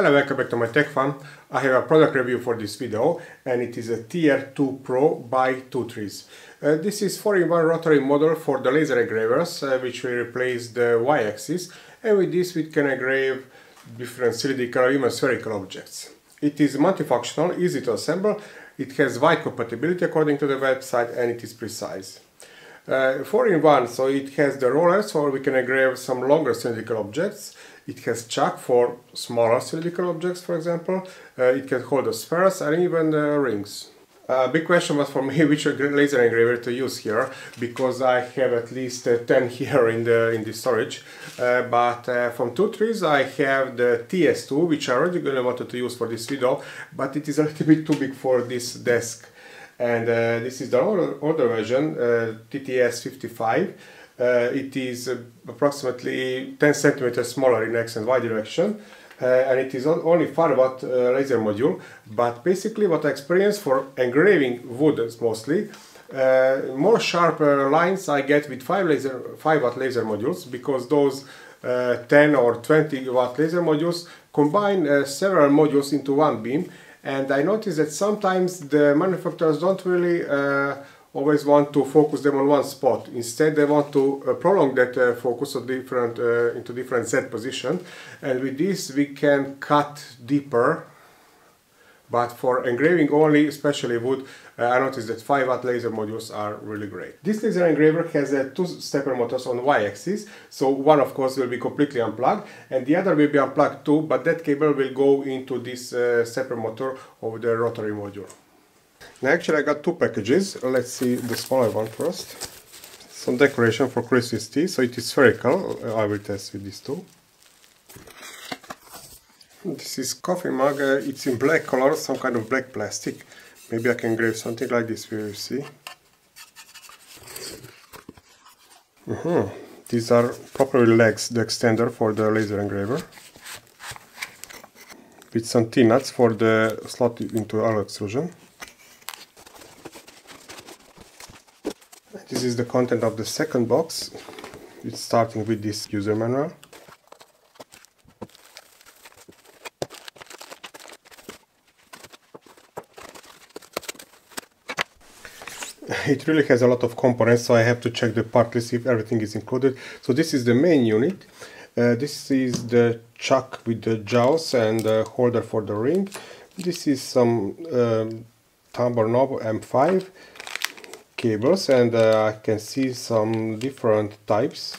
Hello, welcome back to MyTechFun. I have a product review for this video, and it is a TR2 Pro by Two Trees. This is 4-in-1 rotary model for the laser engravers, which will replace the y-axis, and with this we can engrave different cylindrical or even spherical objects. It is multifunctional, easy to assemble, it has wide compatibility according to the website, and it is precise. 4-in-1, so it has the roller, so we can engrave some longer cylindrical objects. It has chuck for smaller cylindrical objects, for example. It can hold the spheres and even rings. A big question was for me which laser engraver to use here, because I have at least 10 here in the storage. But from Two Trees I have the TS2, which I already wanted to use for this video, but it is a little bit too big for this desk. And this is the older version, TTS-55. It is approximately 10 centimeters smaller in X and Y direction, and it is only firewatt laser module. But basically, what I experienced for engraving wood mostly, more sharper lines I get with 5-watt laser modules, because those 10 or 20-watt laser modules combine several modules into one beam. And I noticed that sometimes the manufacturers don't really always want to focus them on one spot. Instead, they want to prolong that focus into different Z position. And with this, we can cut deeper. But for engraving only, especially wood, I noticed that 5-watt laser modules are really great. This laser engraver has two stepper motors on y-axis, so one of course will be completely unplugged and the other will be unplugged too, but that cable will go into this stepper motor of the rotary module. Now actually I got two packages. Let's see the smaller one first. Some decoration for Christmas tea, so it is spherical. I will test with this too. This is coffee mug, it's in black color, some kind of black plastic. Maybe I can engrave something like this, we will see. These are properly legs, the extender for the laser engraver. With some T-nuts for the slot into alloy extrusion. This is the content of the second box. It's starting with this user manual. It really has a lot of components, so I have to check the part list if everything is included. So this is the main unit. This is the chuck with the jaws and the holder for the ring. This is some tambour knob M5 cables, and I can see some different types.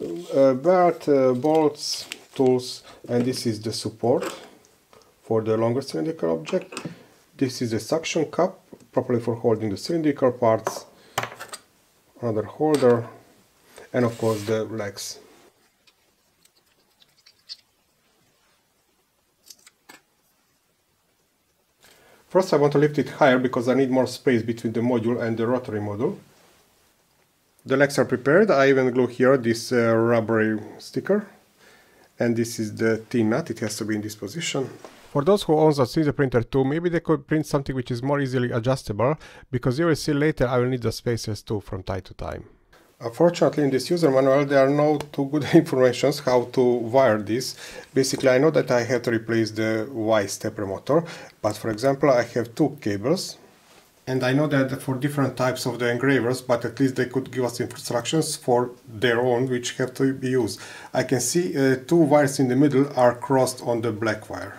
Belt, bolts, tools, and this is the support for the longer cylindrical object. This is the suction cup, properly for holding the cylindrical parts, another holder, and of course the legs. First I want to lift it higher because I need more space between the module and the rotary module. The legs are prepared. I even glue here this rubbery sticker, and this is the T-nut, it has to be in this position. For those who own a 3D printer too, maybe they could print something which is more easily adjustable, because you will see later I will need the spacers too from time to time. Unfortunately in this user manual there are no too good informations how to wire this. Basically I know that I have to replace the Y stepper motor, but for example I have two cables. And I know that for different types of the engravers, but at least they could give us instructions for their own, which have to be used. I can see two wires in the middle are crossed on the black wire.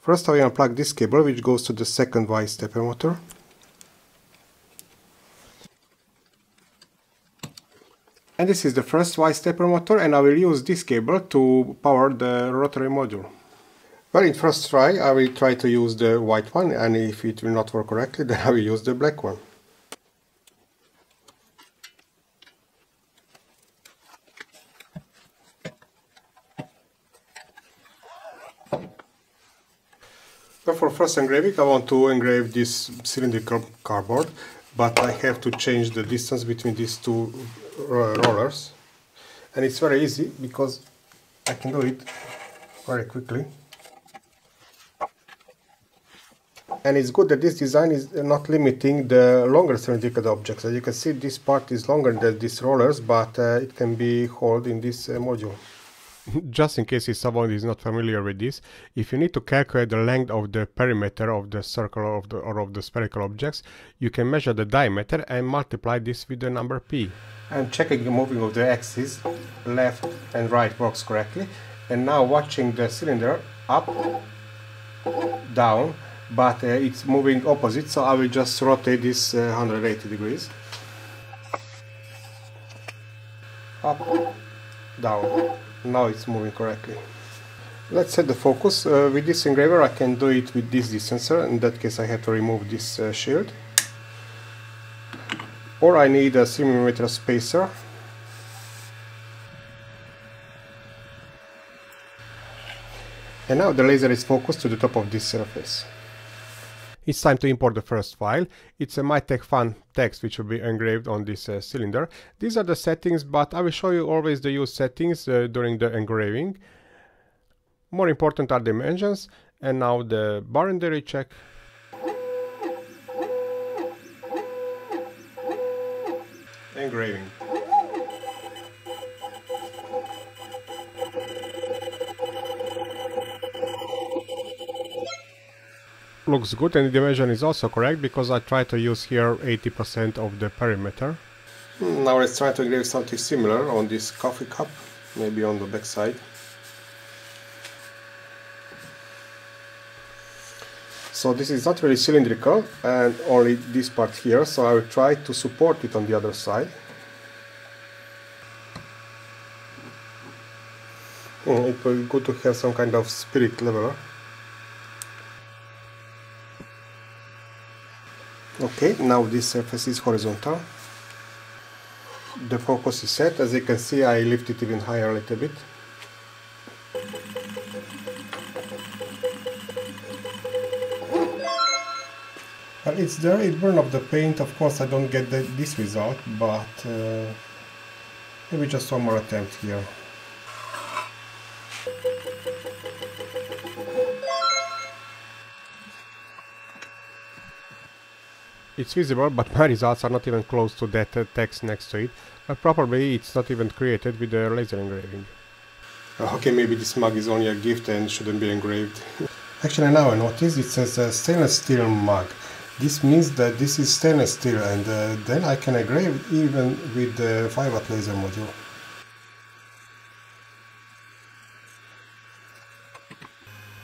First I will unplug this cable, which goes to the second Y stepper motor. And this is the first Y stepper motor, and I will use this cable to power the rotary module. Well, in first try I will try to use the white one, and if it will not work correctly then I will use the black one. So for first engraving I want to engrave this cylindrical cardboard, but I have to change the distance between these two rollers, and it's very easy because I can do it very quickly. And it's good that this design is not limiting the longer cylindrical objects. As you can see, this part is longer than these rollers, but it can be held in this module. just in case if someone is not familiar with this, if you need to calculate the length of the perimeter of the circle or of the spherical objects, you can measure the diameter and multiply this with the number pi. I'm checking the moving of the axis, left and right works correctly, and now watching the cylinder up, down, but it's moving opposite, so I will just rotate this 180 degrees. Up, down. Now it's moving correctly. Let's set the focus. With this engraver I can do it with this distancer. In that case I have to remove this shield. Or I need a 3mm spacer. And now the laser is focused to the top of this surface. It's time to import the first file. It's a MyTechFun text which will be engraved on this cylinder. These are the settings, but I will show you always the use settings during the engraving. More important are dimensions, and now the boundary check. Engraving. Looks good, and the dimension is also correct because I try to use here 80% of the perimeter. Now let's try to engrave something similar on this coffee cup, maybe on the back side. So this is not really cylindrical and only this part here, so I will try to support it on the other side. It will be good to have some kind of spirit leveler. Okay, now this surface is horizontal. The focus is set. As you can see, I lift it even higher a little bit. Well, it's the red burn of the paint. Of course, I don't get this result, but maybe just one more attempt here. It's visible, but my results are not even close to that text next to it. Probably it's not even created with the laser engraving. Okay, maybe this mug is only a gift and shouldn't be engraved. Actually, now I notice it says stainless steel mug. This means that this is stainless steel, and then I can engrave even with the 5W laser module.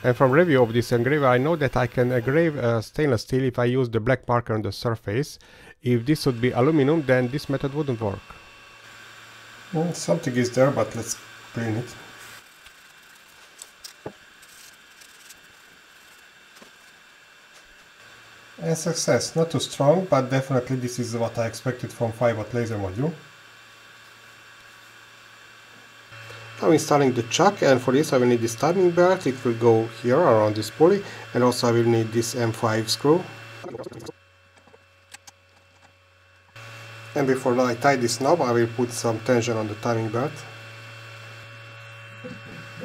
And from review of this engraver, I know that I can engrave stainless steel if I use the black marker on the surface. If this would be aluminum, then this method wouldn't work. Well, something is there, but let's clean it. And success, not too strong, but definitely this is what I expected from 5W laser module. I'm installing the chuck, and for this I will need this timing belt. It will go here around this pulley, and also I will need this M5 screw. And before I tie this knob, I will put some tension on the timing belt,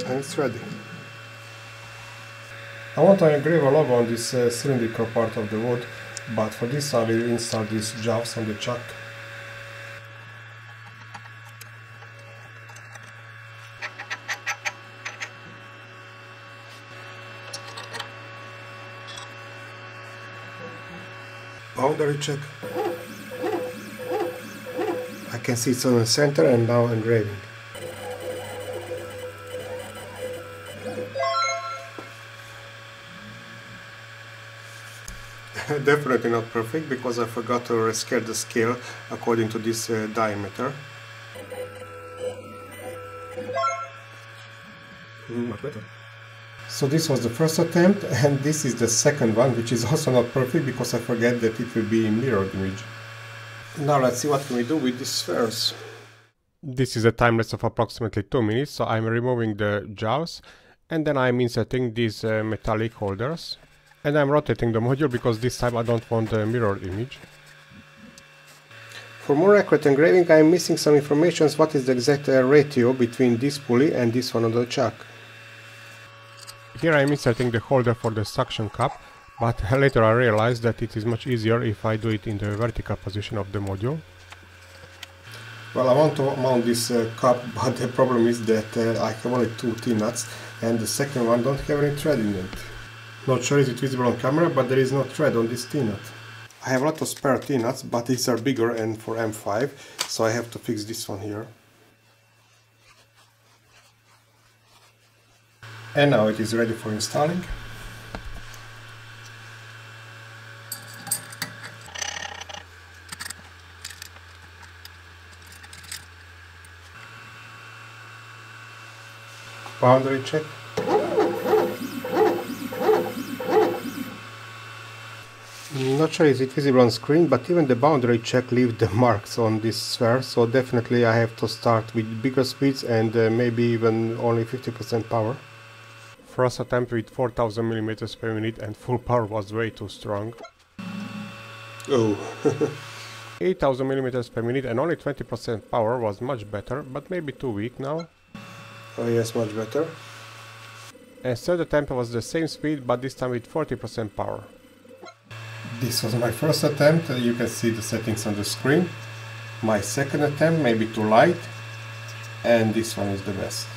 and it's ready. I want to engrave a logo on this cylindrical part of the wood, but for this I will install these jobs on the chuck. Boundary check. I can see it's on the center and now engraving. Definitely not perfect because I forgot to rescale the scale according to this diameter. Much better. So this was the first attempt, and this is the second one, which is also not perfect because I forget that it will be a mirrored image. Now let's see what can we do with these spheres. This is a time lapse of approximately 2 minutes, so I'm removing the jaws, and then I'm inserting these metallic holders, and I'm rotating the module because this time I don't want a mirrored image. For more accurate engraving, I'm missing some information. What is the exact ratio between this pulley and this one on the chuck? Here I am inserting the holder for the suction cup, but later I realized that it is much easier if I do it in the vertical position of the module. Well, I want to mount this cup, but the problem is that I have only two T-nuts and the second one don't have any thread in it. Not sure if it's visible on camera, but there is no thread on this T-nut. I have a lot of spare T-nuts, but these are bigger and for M5, so I have to fix this one here. And now it is ready for installing. Boundary check. Not sure is it visible on screen, but even the boundary check leaves the marks on this sphere, so definitely I have to start with bigger speeds and maybe even only 50% power. First attempt with 4000 mm per minute and full power was way too strong. Oh. 8000 mm per minute and only 20% power was much better, but maybe too weak now. Oh yes, much better. And third attempt was the same speed, but this time with 40% power. This was my first attempt, you can see the settings on the screen. My second attempt, maybe too light, and this one is the best.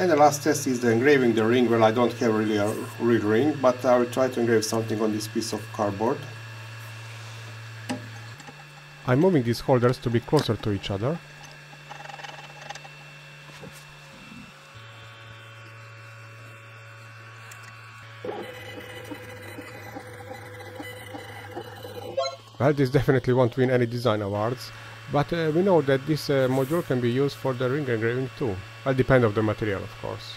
And the last test is the engraving the ring. Well, I don't have really a real ring, but I will try to engrave something on this piece of cardboard. I'm moving these holders to be closer to each other. Well, this definitely won't win any design awards, but we know that this module can be used for the ring engraving too. Well, depends on the material, of course.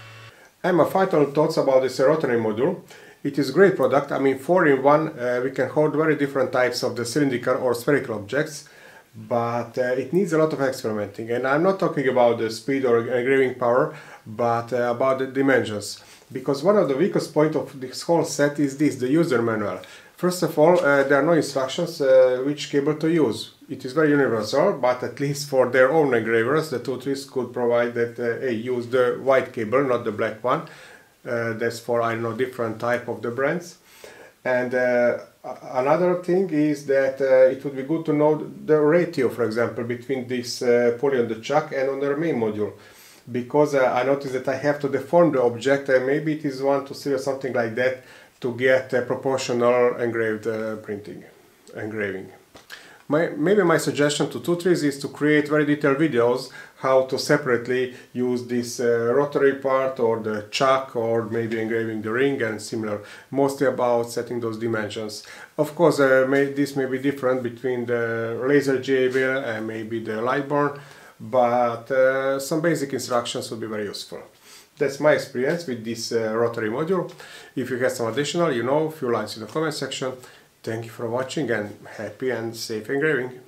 And my final thoughts about this rotary module. It is a great product, I mean 4-in-1, we can hold very different types of the cylindrical or spherical objects, but it needs a lot of experimenting, and I'm not talking about the speed or engraving power, but about the dimensions. Because one of the weakest points of this whole set is this, the user manual. First of all, there are no instructions which cable to use. It is very universal, but at least for their own engravers, the Two Trees could provide that hey, use the white cable, not the black one. That's for, I know, different type of the brands. And another thing is that it would be good to know the ratio, for example, between this pulley on the chuck and on the main module. Because I noticed that I have to deform the object, and maybe it is 1:3 or something like that, to get a proportional engraved engraving. Maybe my suggestion to Two Trees is to create very detailed videos how to separately use this rotary part or the chuck or maybe engraving the ring and similar, mostly about setting those dimensions. Of course, this may be different between the laser JBL and maybe the Lightburn, but some basic instructions would be very useful. That's my experience with this rotary module. If you have some additional, you know, a few lines in the comment section. Thank you for watching and happy and safe engraving!